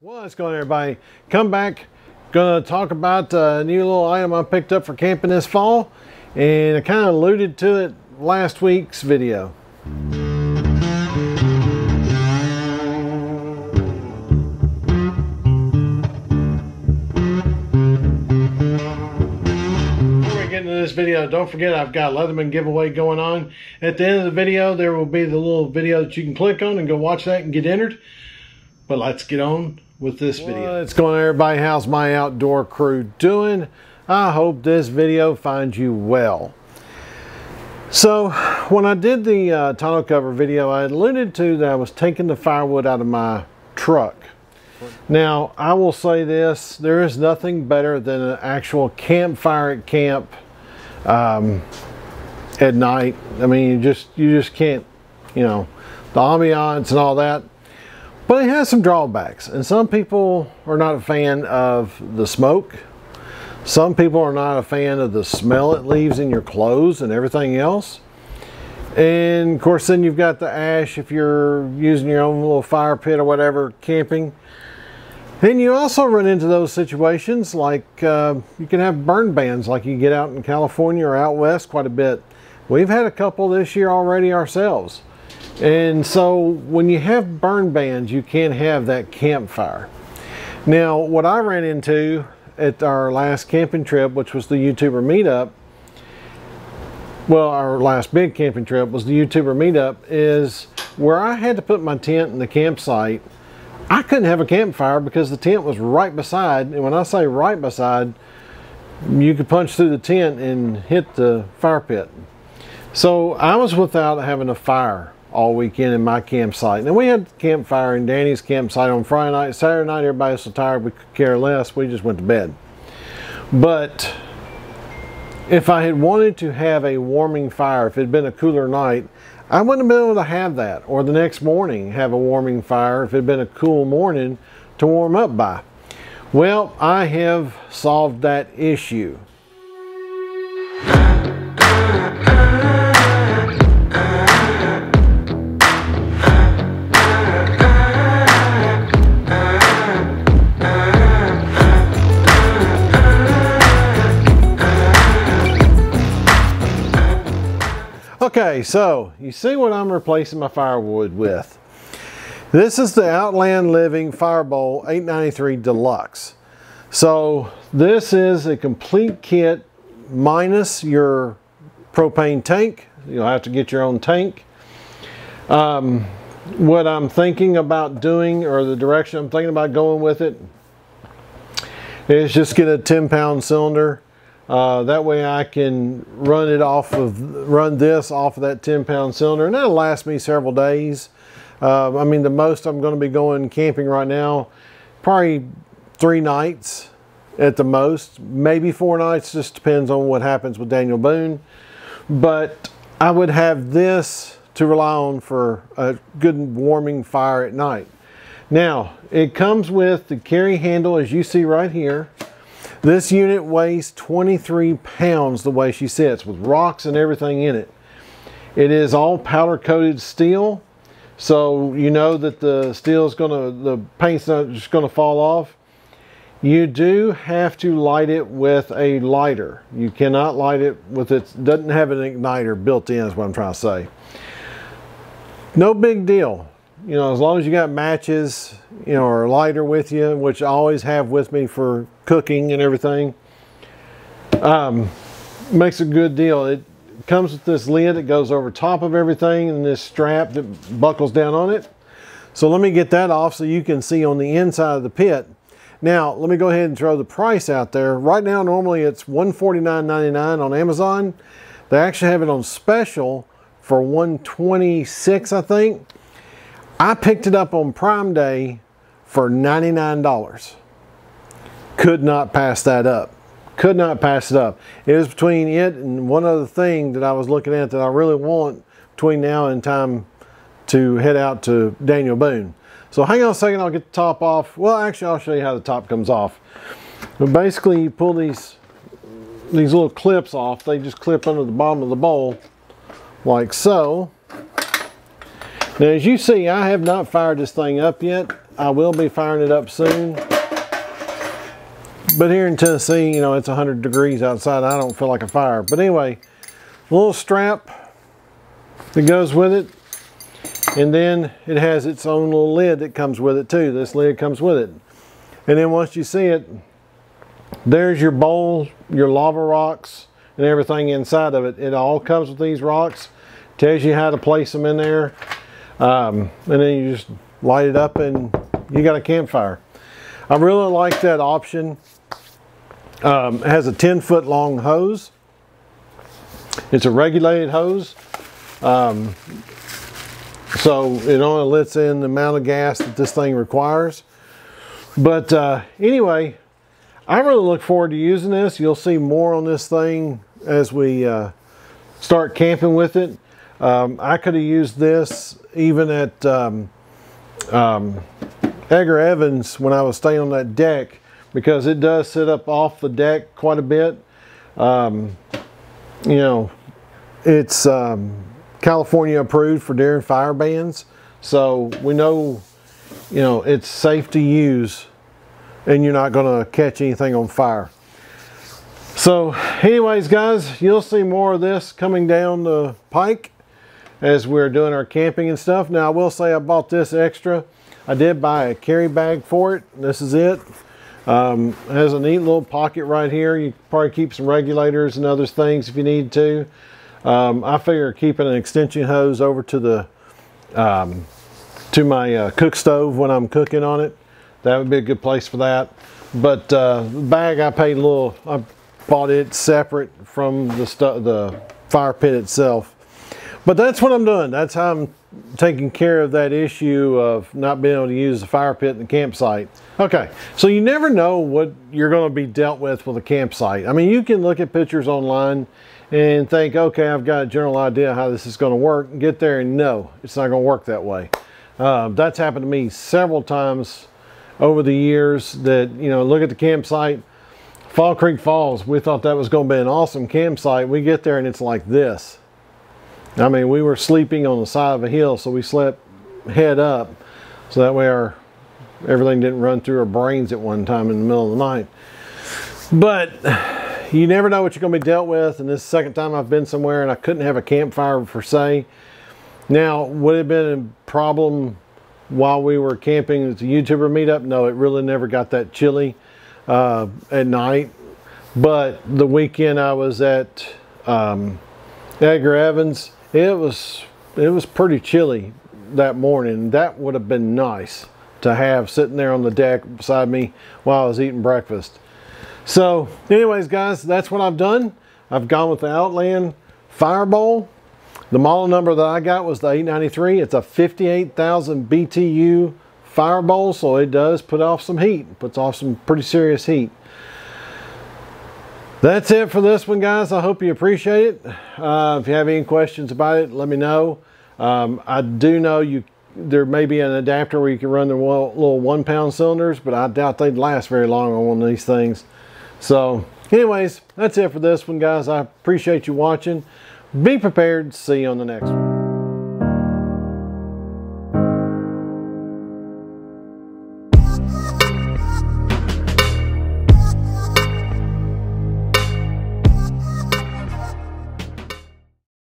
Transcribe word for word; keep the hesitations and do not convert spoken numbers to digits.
What's going on, everybody? Come back, gonna talk about a new little item I picked up for camping this fall, and I kind of alluded to it last week's video. This video, don't forget I've got a Leatherman giveaway going on. At the end of the video there will be the little video that you can click on and go watch that and get entered. But let's get on with this video. What's going on, everybody? How's my outdoor crew doing? I hope this video finds you well. So when I did the uh, tonneau cover video, I alluded to that I was taking the firewood out of my truck. Now I will say this, there is nothing better than an actual campfire at camp um at night. I mean, you just you just can't, you know, the ambiance and all that, but it has some drawbacks, and some people are not a fan of the smoke, some people are not a fan of the smell it leaves in your clothes and everything else, and of course then you've got the ash if you're using your own little fire pit or whatever camping. And you also run into those situations like uh, you can have burn bans like you get out in California or out west quite a bit. We've had a couple this year already ourselves. And so when you have burn bans, you can't have that campfire. Now, what I ran into at our last camping trip, which was the YouTuber meetup, well, our last big camping trip was the YouTuber meetup, is where I had to put my tent in the campsite. I couldn't have a campfire because the tent was right beside, and when I say right beside, you could punch through the tent and hit the fire pit. So I was without having a fire all weekend in my campsite. Now we had a campfire in Danny's campsite on Friday night. Saturday night everybody was so tired we could care less. We just went to bed. But if I had wanted to have a warming fire, if it had been a cooler night, I wouldn't have been able to have that, or the next morning have a warming fire if it had been a cool morning to warm up by. Well, I have solved that issue. Okay, so you see what I'm replacing my firewood with. This is the Outland Living Firebowl eight ninety-three Deluxe. So this is a complete kit minus your propane tank. You'll have to get your own tank. Um, what I'm thinking about doing, or the direction I'm thinking about going with it, is just get a ten pound cylinder. Uh, that way I can run it off of, run this off of that ten pound cylinder, and that'll last me several days. Uh, I mean, the most I'm going to be going camping right now, probably three nights at the most, maybe four nights, just depends on what happens with Daniel Boone. But I would have this to rely on for a good warming fire at night. Now, it comes with the carry handle as you see right here. This unit weighs twenty-three pounds the way she sits, with rocks and everything in it. It is all powder coated steel, so you know that the steel's gonna, the paint's not just gonna fall off. You do have to light it with a lighter. You cannot light it with it, doesn't have an igniter built in is what I'm trying to say. No big deal. You know, as long as you got matches, you know, or a lighter with you, which I always have with me for cooking and everything, um, makes a good deal. It comes with this lid that goes over top of everything and this strap that buckles down on it. So let me get that off so you can see on the inside of the pit. Now, let me go ahead and throw the price out there. Right now, normally it's one forty-nine ninety-nine on Amazon. They actually have it on special for one twenty-six, I think. I picked it up on Prime Day for ninety-nine dollars. Could not pass that up. Could not pass it up. It was between it and one other thing that I was looking at that I really want between now and time to head out to Daniel Boone. So hang on a second, I'll get the top off. Well, actually, I'll show you how the top comes off. But basically, you pull these, these little clips off. They just clip under the bottom of the bowl like so. Now, as you see, I have not fired this thing up yet. I will be firing it up soon. But here in Tennessee, you know, it's one hundred degrees outside. I don't feel like a fire. But anyway, a little strap that goes with it. And then it has its own little lid that comes with it too. This lid comes with it. And then once you see it, there's your bowl, your lava rocks, and everything inside of it. It all comes with these rocks. Tells you how to place them in there. Um, and then you just light it up and you got a campfire. I really like that option. Um, it has a ten foot long hose. It's a regulated hose. Um, so it only lets in the amount of gas that this thing requires. But uh, anyway, I really look forward to using this. You'll see more on this thing as we uh, start camping with it. Um, I could have used this even at um, um, Edgar Evans when I was staying on that deck, because it does sit up off the deck quite a bit. Um, you know, it's um, California approved for deer and fire bans. So we know, you know, it's safe to use and you're not going to catch anything on fire. So anyways, guys, you'll see more of this coming down the pike as we're doing our camping and stuff. Now I will say I bought this extra. I did buy a carry bag for it. This is it. Um, it has a neat little pocket right here. You probably keep some regulators and other things if you need to. Um, I figure keeping an extension hose over to the um, to my uh, cook stove when I'm cooking on it. That would be a good place for that. But uh, the bag I paid a little, I bought it separate from the, the fire pit itself. But that's what I'm doing. That's how I'm taking care of that issue of not being able to use the fire pit in the campsite. Okay, so you never know what you're going to be dealt with with a campsite. I mean, you can look at pictures online and think, okay, I've got a general idea how this is going to work. Get there and no, it's not going to work that way. Uh, that's happened to me several times over the years that, you know, look at the campsite. Fall Creek Falls, we thought that was going to be an awesome campsite. We get there and it's like this. I mean, we were sleeping on the side of a hill, so we slept head up, so that way our everything didn't run through our brains at one time in the middle of the night. But you never know what you're going to be dealt with, and this is the second time I've been somewhere and I couldn't have a campfire per se. Now, would it have been a problem while we were camping at the YouTuber meetup? No, it really never got that chilly uh, at night. But the weekend I was at um, Edgar Evans, it was it was pretty chilly that morning. That would have been nice to have sitting there on the deck beside me while I was eating breakfast. So anyways, guys, that's what I've done. I've gone with the Outland Firebowl. The model number that I got was the eight ninety-three. It's a fifty-eight thousand B T U Firebowl, so it does put off some heat. Puts off some pretty serious heat. That's it for this one, guys. I hope you appreciate it. Uh, if you have any questions about it, let me know. Um, I do know you there may be an adapter where you can run the little one pound cylinders, but I doubt they'd last very long on one of these things. So anyways, that's it for this one, guys. I appreciate you watching. Be prepared. See you on the next one.